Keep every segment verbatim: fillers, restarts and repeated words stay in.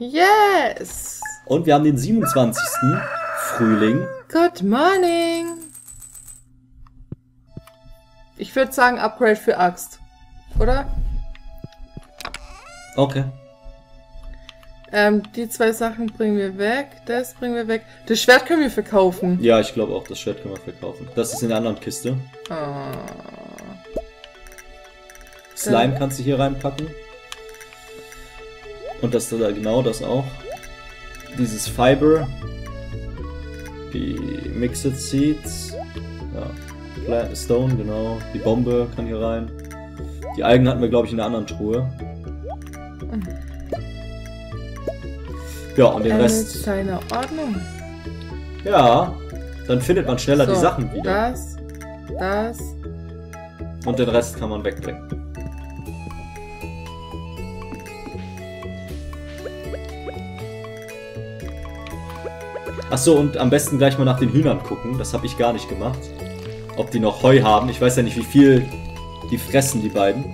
Yes! Und wir haben den siebenundzwanzigsten Frühling. Good morning! Ich würde sagen, Upgrade für Axt. Oder? Okay. Ähm, die zwei Sachen bringen wir weg. Das bringen wir weg. Das Schwert können wir verkaufen. Ja, ich glaube auch, das Schwert können wir verkaufen. Das ist in der anderen Kiste. Oh. Slime dann kannst du hier reinpacken. Und das da, genau das auch. Dieses Fiber. Die Mixed Seeds. Ja. Stone, genau. Die Bombe kann hier rein. Die Algen hatten wir, glaube ich, in der anderen Truhe. Ja, und den äh, Rest. Seine Ordnung. Ja, dann findet man schneller so, die Sachen wieder. Das, das. Und den Rest kann man wegbringen. Achso, und am besten gleich mal nach den Hühnern gucken. Das habe ich gar nicht gemacht. Ob die noch Heu haben. Ich weiß ja nicht, wie viel die fressen, die beiden.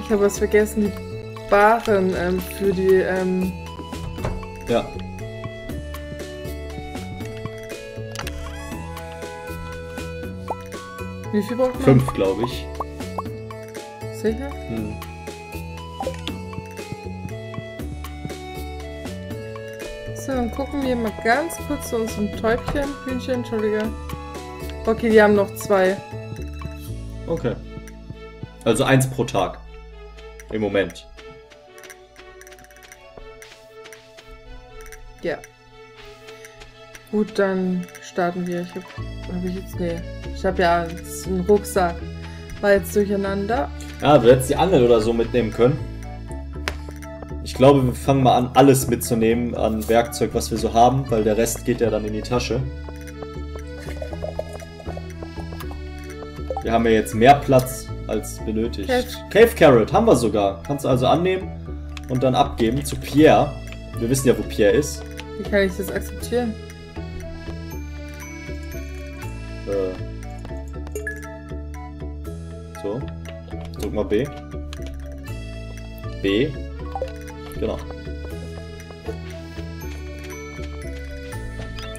Ich habe was vergessen. Die Baren ähm, für die... Ähm ja. Wie viel braucht man? Fünf, glaube ich. Sicher? Hm. So, dann gucken wir mal ganz kurz zu unserem Täubchen. Hühnchen, Entschuldige. Okay, die haben noch zwei. Okay. Also eins pro Tag. Im Moment. Ja. Gut, dann starten wir. Ich hab, hab ich jetzt... Nee. Ich habe ja einen Rucksack. War jetzt durcheinander. Ja, du hättest die Angel oder so mitnehmen können. Ich glaube, wir fangen mal an, alles mitzunehmen an Werkzeug, was wir so haben, weil der Rest geht ja dann in die Tasche. Wir haben ja jetzt mehr Platz als benötigt. Cave Carrot haben wir sogar. Kannst du also annehmen und dann abgeben zu Pierre. Wir wissen ja, wo Pierre ist. Wie kann ich das akzeptieren? Äh. So. Drück mal B. B. Genau.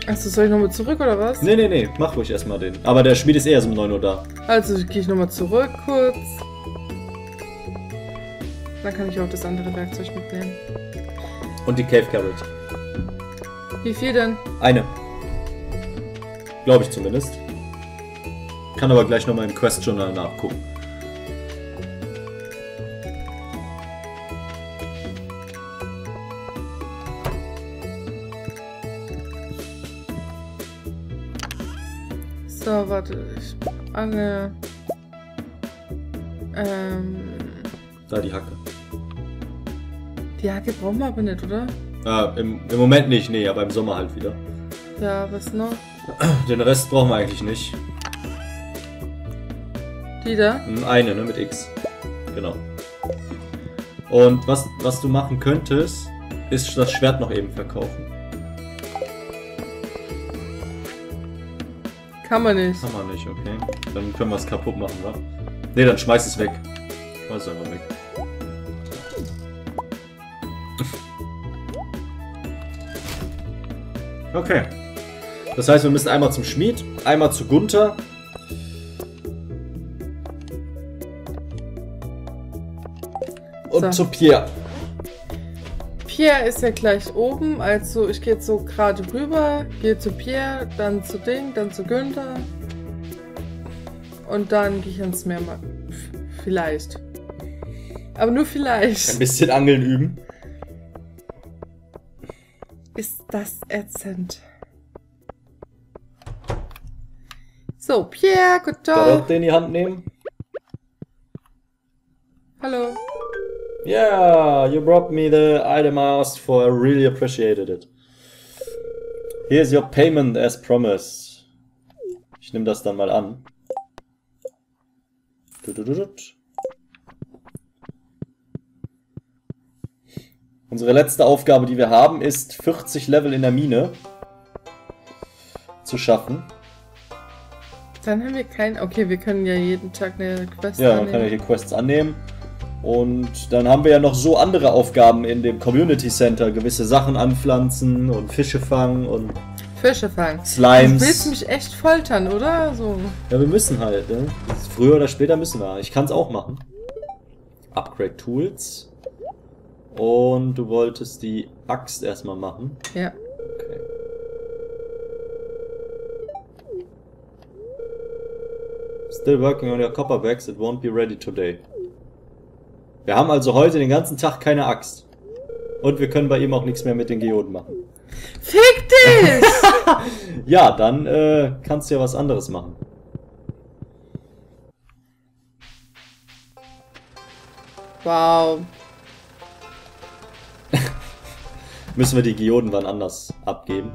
Achso, soll ich nochmal zurück oder was? Nee, nee, nee, mach ruhig erstmal den. Aber der Schmied ist eher so um neun Uhr da. Also gehe ich nochmal zurück kurz. Dann kann ich auch das andere Werkzeug mitnehmen. Und die Cave Carrot. Wie viel denn? Eine. Glaube ich zumindest. Kann aber gleich nochmal im Quest Journal nachgucken. So, warte, ich ange... Ähm... Da, die Hacke. Die Hacke brauchen wir aber nicht, oder? Ja, im, im Moment nicht, nee, aber im Sommer halt wieder. Ja, was noch? Den Rest brauchen wir eigentlich nicht. Die da? Eine, ne, mit X. Genau. Und was, was du machen könntest, ist das Schwert noch eben verkaufen. Kann man nicht. Kann man nicht, okay. Dann können wir es kaputt machen, wa? Ne, dann schmeiß es weg. Schmeiß es einfach weg. Okay. Das heißt, wir müssen einmal zum Schmied, einmal zu Gunther. Und so. Zu Pierre. Pierre ist ja gleich oben, also ich gehe jetzt so gerade rüber, gehe zu Pierre, dann zu Ding, dann zu Günther und dann gehe ich ans Meer mal. Vielleicht. Aber nur vielleicht. Ein bisschen Angeln üben. Ist das ätzend. So, Pierre, gut Tag. Den in die Hand nehmen. Hallo. Yeah, you brought me the item I asked for, I really appreciated it. Here's your payment as promised. Ich nehme das dann mal an. Unsere letzte Aufgabe, die wir haben, ist vierzig Level in der Mine zu schaffen. Dann haben wir keinen... Okay, wir können ja jeden Tag eine Quest ja, annehmen. Ja, wir können ja hier Quests annehmen. Und dann haben wir ja noch so andere Aufgaben in dem Community Center. Gewisse Sachen anpflanzen und Fische fangen und... Fische fangen. Slimes. Du willst mich echt foltern, oder? So. Ja, wir müssen halt. Ne? Früher oder später müssen wir. Ich kann es auch machen. Upgrade Tools. Und du wolltest die Axt erstmal machen. Ja. Okay. Still working on your copper bags. It won't be ready today. Wir haben also heute den ganzen Tag keine Axt. Und wir können bei ihm auch nichts mehr mit den Geoden machen. Fick dich! Ja, dann äh, kannst du ja was anderes machen. Wow. Müssen wir die Geoden wann anders abgeben?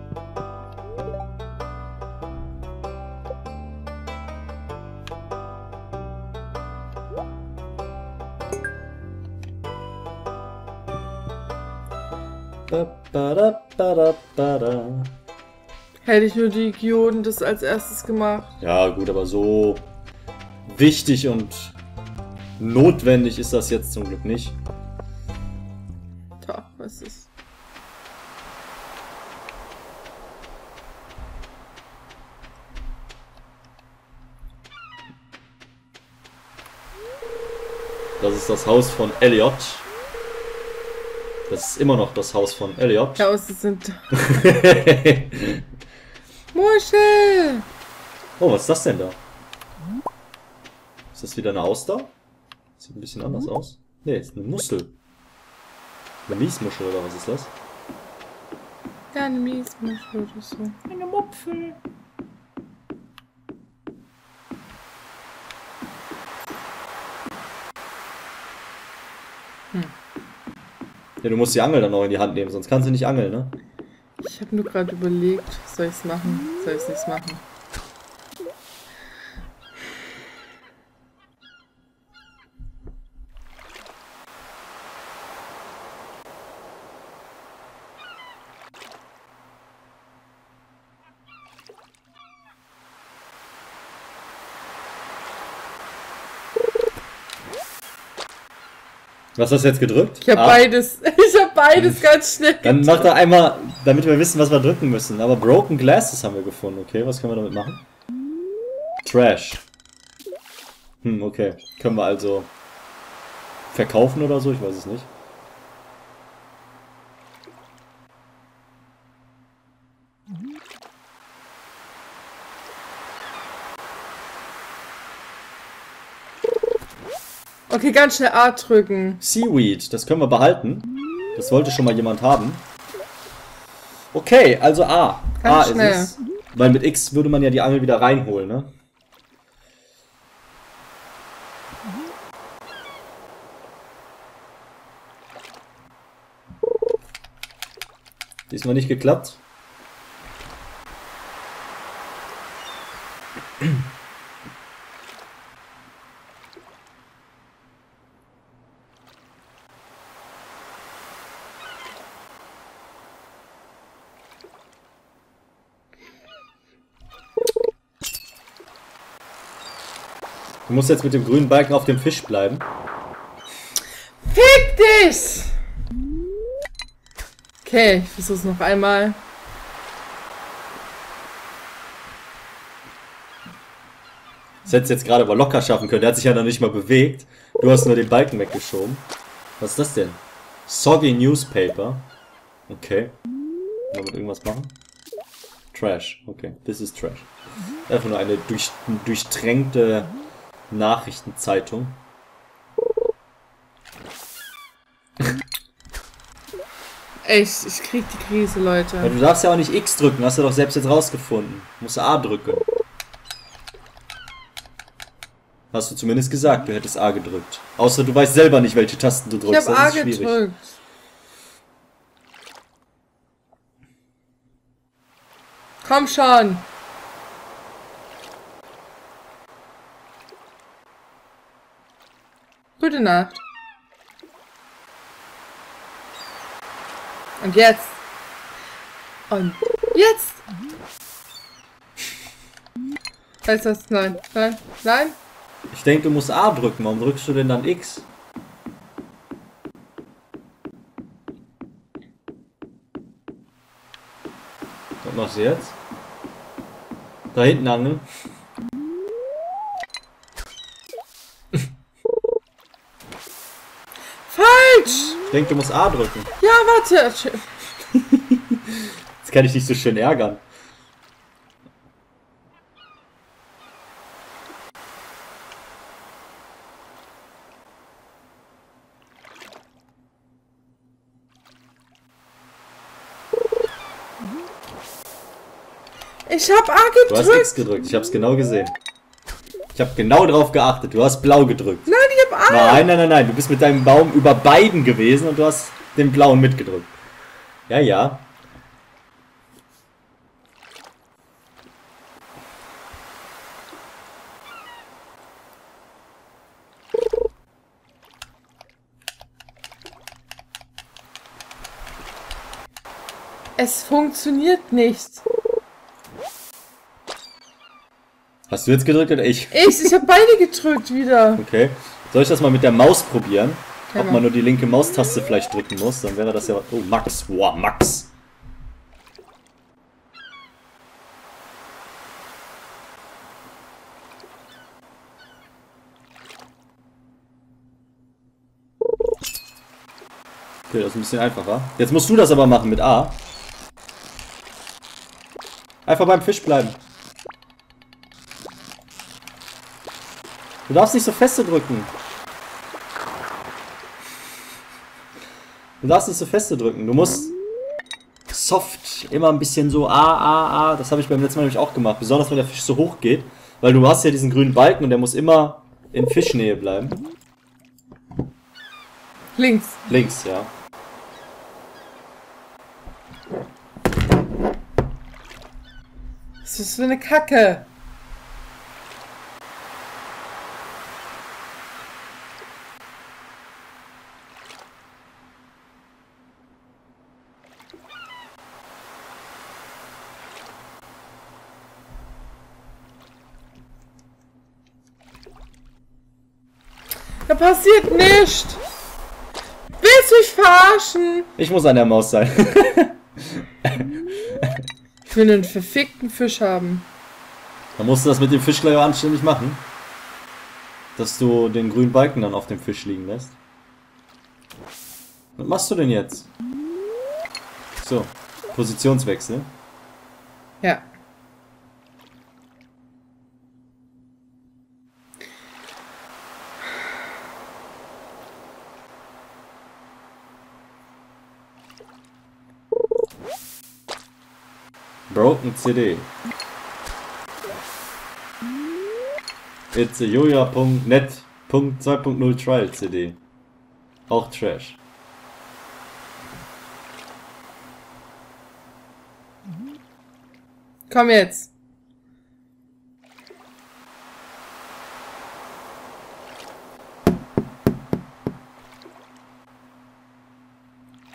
Hätte ich nur die Geoden das als erstes gemacht. Ja gut, aber so wichtig und notwendig ist das jetzt zum Glück nicht. Tja, was ist? Das ist das Haus von Elliot. Das ist immer noch das Haus von Elliot. Hause sind... Muschel! Oh, was ist das denn da? Ist das wieder eine Auster? Sieht ein bisschen anders aus. Ne, ist eine Muschel. Eine Miesmuschel oder was ist das? Ja, eine Miesmuschel oder so. Eine Mupfel. Hm. Ja, du musst die Angel dann noch in die Hand nehmen, sonst kannst du nicht angeln, ne? Ich habe nur gerade überlegt, soll ich's machen? Soll ich's nicht machen? Was hast du jetzt gedrückt? Ich habe ah. beides. Ich habe beides ganz schnell gedrückt. Dann mach da einmal, damit wir wissen, was wir drücken müssen. Aber Broken Glasses haben wir gefunden. Okay, was können wir damit machen? Trash. Hm, okay. Können wir also verkaufen oder so? Ich weiß es nicht. Okay, ganz schnell A drücken. Seaweed, das können wir behalten. Das wollte schon mal jemand haben. Okay, also A. Ganz A schnell. Ist es. Weil mit X würde man ja die Angel wieder reinholen, ne? Diesmal nicht geklappt. Du musst jetzt mit dem grünen Balken auf dem Fisch bleiben. Fick dich! Okay, ich versuch's noch einmal. Das hättest du jetzt gerade aber locker schaffen können. Der hat sich ja noch nicht mal bewegt. Du hast nur den Balken weggeschoben. Was ist das denn? Soggy Newspaper. Okay. Kann man mit irgendwas machen? Trash. Okay, this is trash. Einfach nur eine durch, durchtränkte... Nachrichtenzeitung. Echt, ich krieg die Krise, Leute. Ja, du darfst ja auch nicht X drücken, hast du doch selbst jetzt rausgefunden. Du musst A drücken. Hast du zumindest gesagt, du hättest A gedrückt. Außer du weißt selber nicht, welche Tasten du drückst. Ich hab A gedrückt. Komm schon! Gute Nacht. Und jetzt. Und jetzt. Heißt das? Nein. Nein. Nein? Ich denke, du musst A drücken. Warum drückst du denn dann X? Was machst du jetzt? Da hinten angeln. Falsch! Ich denke, du musst A drücken. Ja, warte. Jetzt kann ich dich so schön ärgern. Ich hab A gedrückt. Du hast nichts gedrückt, ich hab's genau gesehen. Ich hab genau drauf geachtet, du hast blau gedrückt. Nein, ich hab A. Nein, nein, nein, nein, du bist mit deinem Baum über beiden gewesen und du hast den blauen mitgedrückt. Ja, ja. Es funktioniert nicht. Hast du jetzt gedrückt oder ich? Ich, ich habe beide gedrückt wieder. Okay. Soll ich das mal mit der Maus probieren? Keine. Ob man nur die linke Maustaste vielleicht drücken muss, dann wäre das ja... Oh, Max. Wow, Max. Okay, das ist ein bisschen einfacher. Jetzt musst du das aber machen mit A. Einfach beim Fisch bleiben. Du darfst nicht so feste drücken. Du darfst nicht so feste drücken. Du musst soft immer ein bisschen so A, A, A. Das habe ich beim letzten Mal nämlich auch gemacht. Besonders wenn der Fisch so hoch geht. Weil du hast ja diesen grünen Balken und der muss immer in Fischnähe bleiben. Links. Links, ja. Das ist so eine Kacke. Da passiert nichts! Willst du mich verarschen? Ich muss an der Maus sein. Ich will einen verfickten Fisch haben. Dann musst du das mit dem Fisch gleich anständig machen. Dass du den grünen Balken dann auf dem Fisch liegen lässt. Was machst du denn jetzt? So, Positionswechsel. Ja. Broken C D. It's a Joja Punkt net zwei Punkt null Trial C D. Auch Trash. Komm jetzt.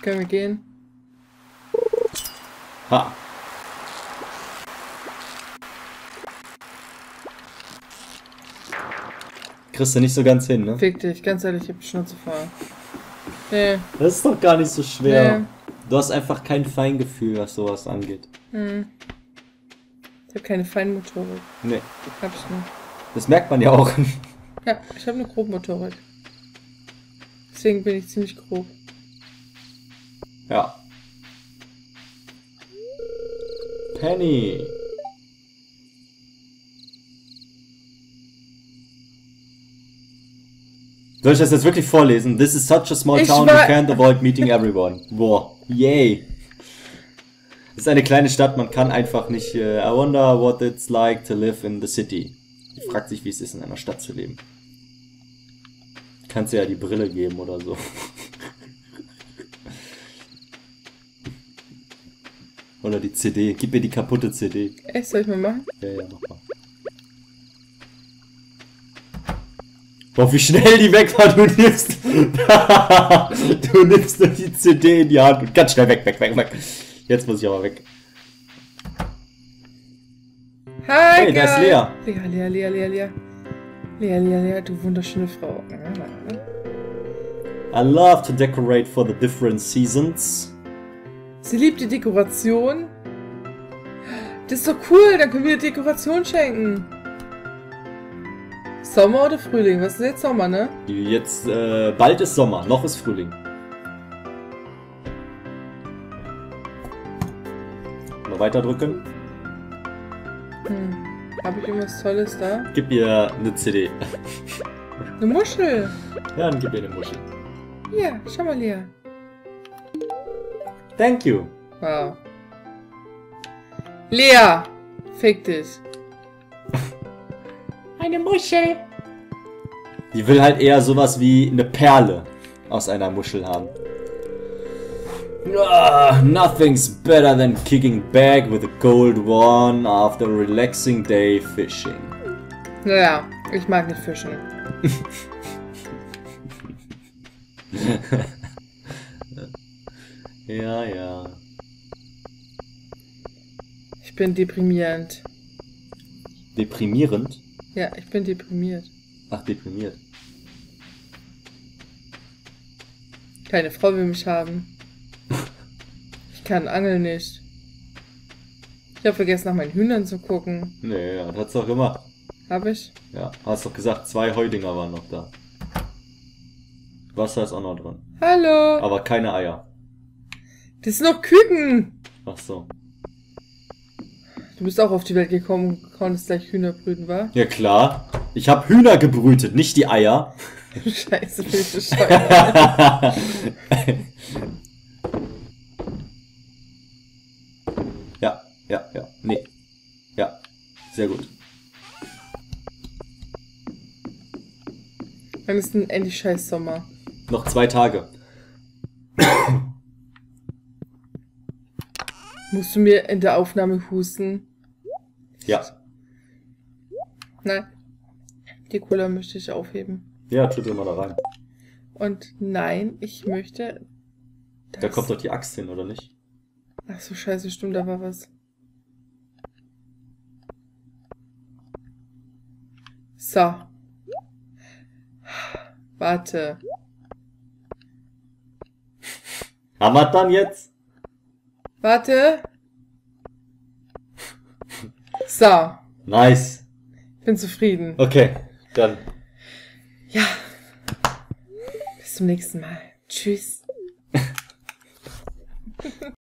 Können wir gehen? Ha. Kriegst du nicht so ganz hin, ne? Fick dich, ganz ehrlich, ich hab die Schnauze voll. Nee. Das ist doch gar nicht so schwer. Nee. Du hast einfach kein Feingefühl, was sowas angeht. Hm. Ich hab keine Feinmotorik. Nee. Hab ich nicht. Das merkt man ja auch. Ja, ich hab eine Grobmotorik. Deswegen bin ich ziemlich grob. Ja. Penny! Soll ich das jetzt wirklich vorlesen? This is such a small ich town, you can't avoid meeting everyone. Boah, yay. Das ist eine kleine Stadt, man kann einfach nicht... Uh, I wonder what it's like to live in the city. Man fragt sich, wie es ist, in einer Stadt zu leben. Kannst du ja die Brille geben oder so. Oder die C D. Gib mir die kaputte C D. Echt, soll ich mal machen? Ja, ja, mach mal. Boah, wie schnell die weg war, du nimmst, du nimmst nur die C D in die Hand und ganz schnell weg, weg, weg, weg. Jetzt muss ich aber weg. Hi, hey, da ist Lea. Lea, Lea, Lea, Lea, Lea. Lea, Lea, Lea, du wunderschöne Frau. I love to decorate for the different seasons. Sie liebt die Dekoration. Das ist doch cool, dann können wir die Dekoration schenken. Sommer oder Frühling? Was ist jetzt Sommer, ne? Jetzt, äh, bald ist Sommer, noch ist Frühling. Mal weiter drücken. Hm. Habe ich irgendwas Tolles da? Gib ihr eine C D. Eine Muschel? Ja, dann gib ihr eine Muschel. Hier, schau mal, Lea. Thank you. Wow. Lea, fick dich. Eine Muschel. Die will halt eher sowas wie eine Perle aus einer Muschel haben. Ah, nothing's better than kicking back with a cold one after a relaxing day fishing. Naja, ich mag nicht fischen. Ja, ja. Ich bin deprimierend. Deprimierend? Ja, ich bin deprimiert. Ach, deprimiert. Keine Frau will mich haben. Ich kann angeln nicht. Ich habe vergessen, nach meinen Hühnern zu gucken. Nee, ja, das hat's doch gemacht. Hab ich? Ja, hast doch gesagt, zwei Heudinger waren noch da. Wasser ist auch noch drin. Hallo! Aber keine Eier. Das sind noch Küken! Ach so. Du bist auch auf die Welt gekommen und konntest gleich Hühner brüten, wa? Ja klar. Ich habe Hühner gebrütet, nicht die Eier. Scheiße, bin ich bescheuert. Ja, ja, ja. Nee. Ja. Sehr gut. Wann ist denn endlich scheiß Sommer? Noch zwei Tage. Musst du mir in der Aufnahme husten? Ja. Nein. Die Cola möchte ich aufheben. Ja, schüttel mal da rein. Und nein, ich möchte... Da kommt doch die Axt hin, oder nicht? Ach so, scheiße, stimmt, da war was. So. Warte. Haben wir dann jetzt? Warte. So. Nice. Bin zufrieden. Okay, dann. Ja. Bis zum nächsten Mal. Tschüss.